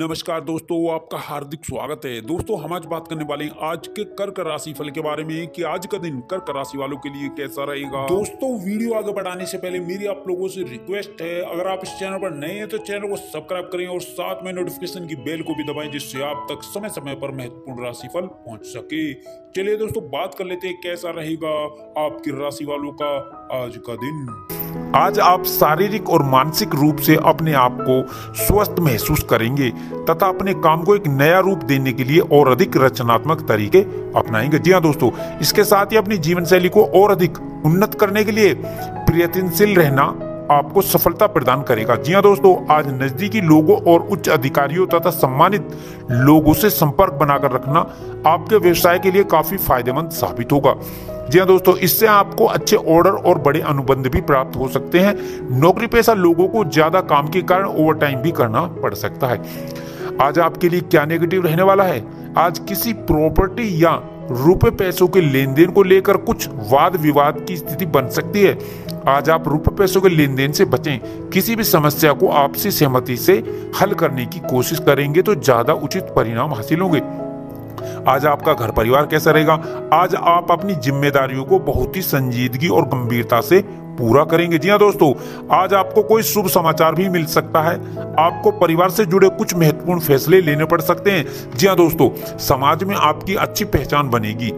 नमस्कार दोस्तों, आपका हार्दिक स्वागत है। दोस्तों, हम आज बात करने वाले हैं आज के कर्क राशि फल के बारे में कि आज का दिन कर्क राशि वालों के लिए कैसा रहेगा। दोस्तों, वीडियो आगे बढ़ाने से पहले मेरी आप लोगों से रिक्वेस्ट है, अगर आप इस चैनल पर नए हैं तो चैनल को सब्सक्राइब करें और साथ में नोटिफिकेशन की बेल को भी दबाएं, जिससे आप तक समय समय पर महत्वपूर्ण राशि फल पहुँच सके। चलिए दोस्तों, बात कर लेते हैं कैसा रहेगा आपकी राशि वालों का आज का दिन। आज आप शारीरिक और मानसिक रूप से अपने आप को स्वस्थ महसूस करेंगे तथा अपने काम को एक नया रूप देने के लिए और अधिक रचनात्मक तरीके अपनाएंगे। जी हाँ दोस्तों, इसके साथ ही अपनी जीवन शैली को और अधिक उन्नत करने के लिए प्रयत्नशील रहना आपको सफलता प्रदान करेगा। जी हाँ दोस्तों, आज नजदीकी लोगों और उच्च अधिकारियों तथा सम्मानित लोगों से संपर्क बनाकर रखना आपके व्यवसाय के लिए काफी फायदेमंद साबित होगा। जी हाँ दोस्तों, इससे आपको अच्छे ऑर्डर और बड़े अनुबंध भी प्राप्त हो सकते हैं। नौकरी पेशा लोगों को ज्यादा काम के कारण ओवरटाइम भी करना पड़ सकता है। आज आपके लिए क्या नेगेटिव रहने वाला है? आज किसी प्रॉपर्टी या रुपए पैसों के लेन देन को लेकर कुछ वाद विवाद की स्थिति बन सकती है। आज आप रुपए पैसों के लेन देन से बचें। किसी भी समस्या को आपसी सहमति से हल करने की कोशिश करेंगे तो ज्यादा उचित परिणाम हासिल होंगे। आज आपका घर परिवार कैसा रहेगा? आज आप अपनी जिम्मेदारियों को बहुत ही संजीदगी और गंभीरता से पूरा करेंगे। जी हाँ दोस्तों, आज आपको कोई शुभ समाचार भी मिल सकता है। आपको परिवार से जुड़े कुछ महत्वपूर्ण फैसले लेने पड़ सकते हैं। जी हाँ दोस्तों, समाज में आपकी अच्छी पहचान बनेगी।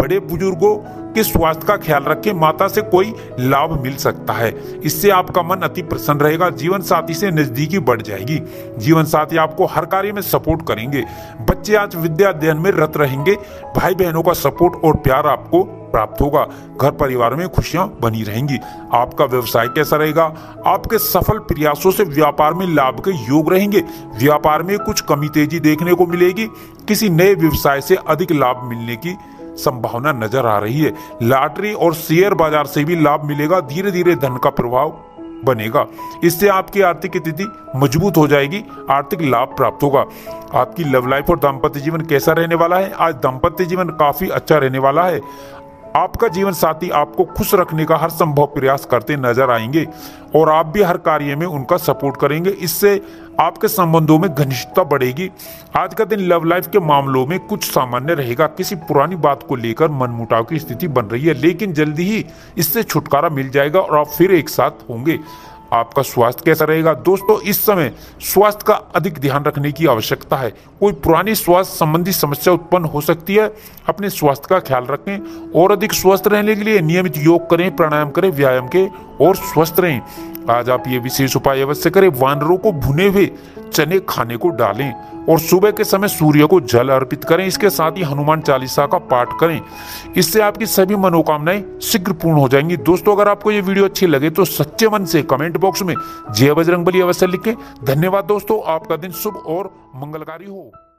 बड़े बुजुर्गों के स्वास्थ्य का ख्याल रखें, माता से कोई लाभ मिल सकता है। इससे आपका मन अति प्रसन्न रहेगा। जीवन साथी से नजदीकी बढ़ जाएगी। जीवन साथी आपको हर कार्य में सपोर्ट करेंगे। बच्चे आज विद्या अध्ययन में रत रहेंगे। भाई बहनों का सपोर्ट और प्यार आपको प्राप्त होगा। घर परिवार में खुशियां बनी रहेंगी। आपका व्यवसाय कैसा रहेगा? आपके सफल प्रयासों से व्यापार में लाभ के योग रहेंगे। व्यापार में कुछ कमी तेजी देखने को मिलेगी। किसी नए व्यवसाय से अधिक लाभ मिलने की संभावना नजर आ रही है। लॉटरी और शेयर बाजार से भी लाभ मिलेगा। धीरे धीरे धन का प्रभाव बनेगा। इससे आपकी आर्थिक स्थिति मजबूत हो जाएगी। आर्थिक लाभ प्राप्त होगा। आपकी लव लाइफ और दाम्पत्य जीवन कैसा रहने वाला है? आज दाम्पत्य जीवन काफी अच्छा रहने वाला है। आपका जीवन साथी आपको खुश रखने का हर संभव प्रयास करते नजर आएंगे और आप भी हर कार्य में उनका सपोर्ट करेंगे। इससे आपके संबंधों में घनिष्ठता बढ़ेगी। आज का दिन लव लाइफ के मामलों में कुछ सामान्य रहेगा। किसी पुरानी बात को लेकर मनमुटाव की स्थिति बन रही है, लेकिन जल्दी ही इससे छुटकारा मिल जाएगा और आप फिर एक साथ होंगे। आपका स्वास्थ्य कैसा रहेगा? दोस्तों, इस समय स्वास्थ्य का अधिक ध्यान रखने की आवश्यकता है। कोई पुरानी स्वास्थ्य संबंधी समस्या उत्पन्न हो सकती है। अपने स्वास्थ्य का ख्याल रखें और अधिक स्वस्थ रहने के लिए नियमित योग करें, प्राणायाम करें, व्यायाम करें और स्वस्थ रहें। आज आप ये विशेष उपाय अवश्य करें। वानरों को भुने हुए चने खाने को डालें और सुबह के समय सूर्य को जल अर्पित करें। इसके साथ ही हनुमान चालीसा का पाठ करें। इससे आपकी सभी मनोकामनाएं शीघ्र पूर्ण हो जाएंगी। दोस्तों, अगर आपको ये वीडियो अच्छी लगे तो सच्चे मन से कमेंट बॉक्स में जय बजरंगबली अवश्य लिखें। धन्यवाद दोस्तों, आपका दिन शुभ और मंगलकारी हो।